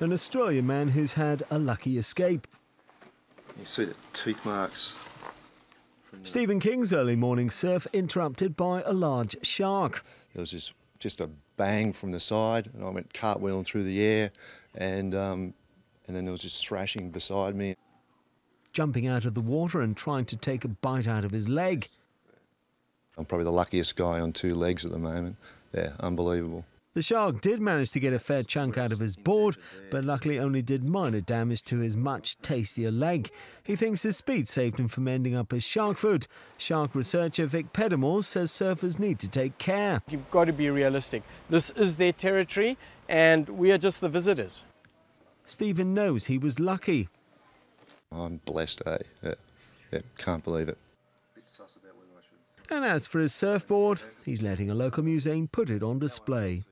an Australian man who's had a lucky escape. You see the teeth marks. Stephen King's early morning surf interrupted by a large shark. There was just a bang from the side, and I went cartwheeling through the air, and then there was this thrashing beside me. Jumping out of the water and trying to take a bite out of his leg. I'm probably the luckiest guy on two legs at the moment. Yeah, unbelievable. The shark did manage to get a fair chunk out of his board, but luckily only did minor damage to his much tastier leg. He thinks his speed saved him from ending up as shark food. Shark researcher Vic Peddemors says surfers need to take care. You've got to be realistic. This is their territory and we are just the visitors. Stephen knows he was lucky. I'm blessed, eh? Yeah, can't believe it. And as for his surfboard, he's letting a local museum put it on display.